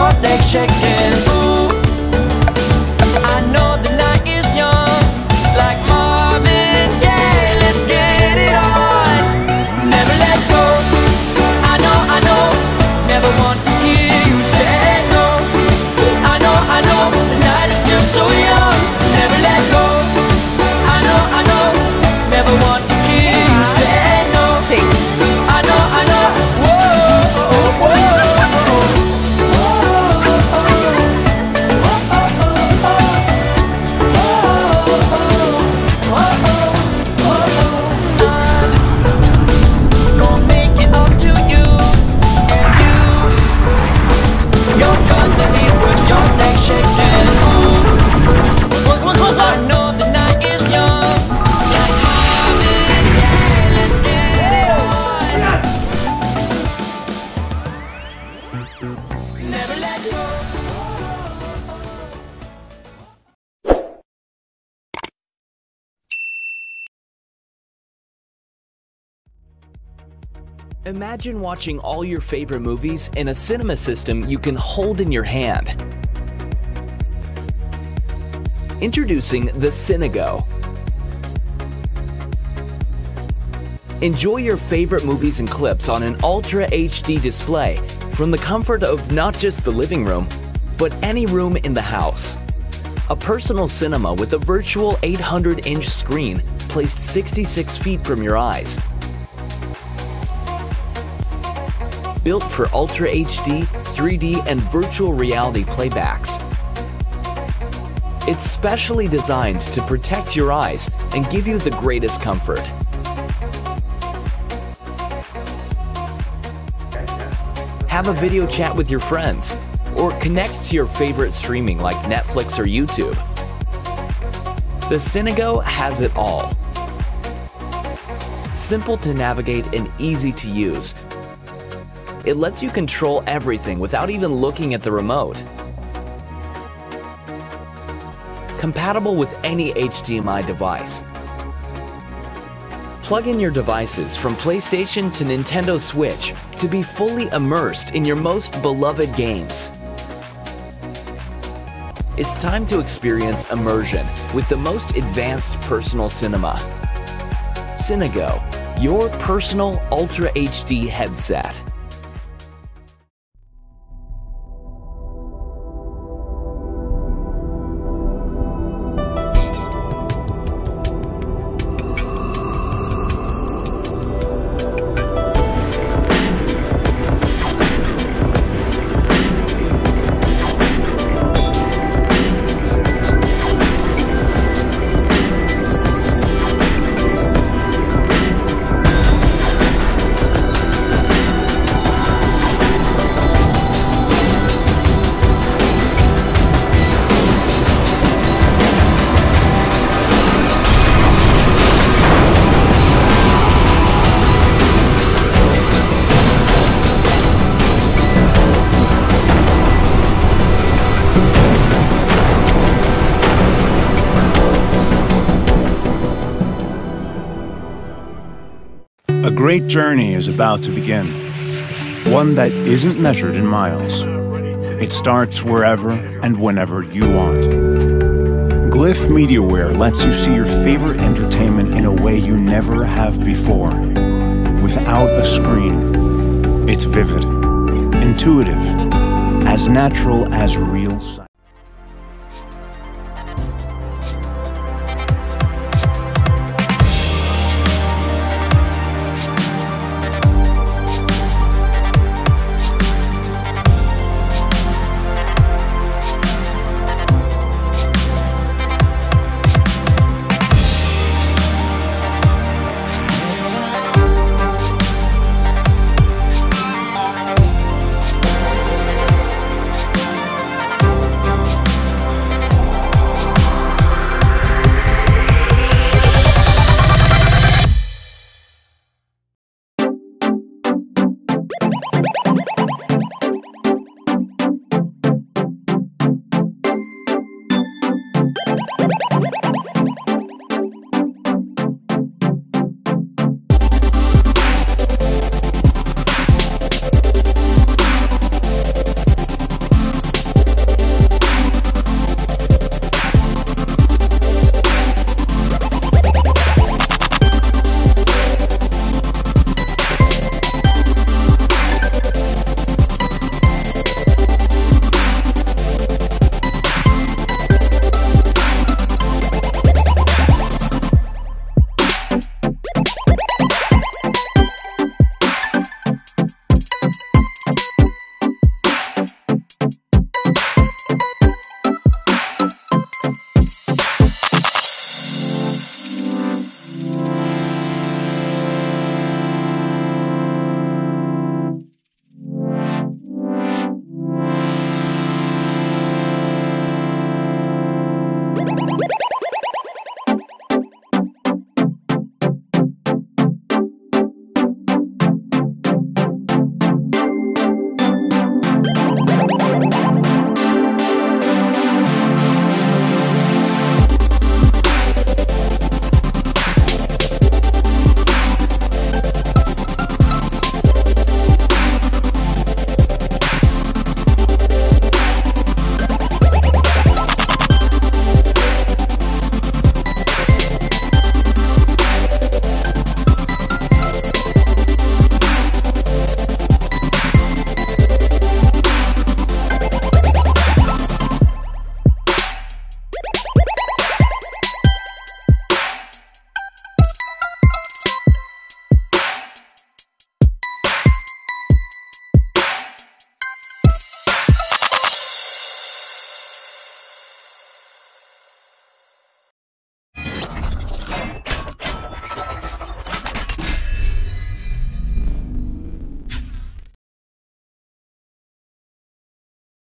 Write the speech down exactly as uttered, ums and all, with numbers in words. Your legs shaking, ooh. I know the night is young, like Marvin Gaye. Yeah, let's get it on, never let go. I know, I know, never want to hear you say no. I know, I know, the night is still so young, never let go. I know, I know, never want to hear you say no. I know, I know, whoa, whoa, whoa. Imagine watching all your favorite movies in a cinema system you can hold in your hand. Introducing the Cinego. Enjoy your favorite movies and clips on an Ultra H D display from the comfort of not just the living room, but any room in the house. A personal cinema with a virtual eight hundred inch screen placed sixty-six feet from your eyes. Built for Ultra H D, three D, and virtual reality playbacks. It's specially designed to protect your eyes and give you the greatest comfort. Have a video chat with your friends, or connect to your favorite streaming like Netflix or YouTube. The Cinego has it all. Simple to navigate and easy to use. It lets you control everything without even looking at the remote. Compatible with any H D M I device. Plug in your devices from PlayStation to Nintendo Switch to be fully immersed in your most beloved games. It's time to experience immersion with the most advanced personal cinema. Cinego, your personal Ultra H D headset. A great journey is about to begin, one that isn't measured in miles. It starts wherever and whenever you want. Glyph MediaWare lets you see your favorite entertainment in a way you never have before, without a screen. It's vivid, intuitive, as natural as real sound.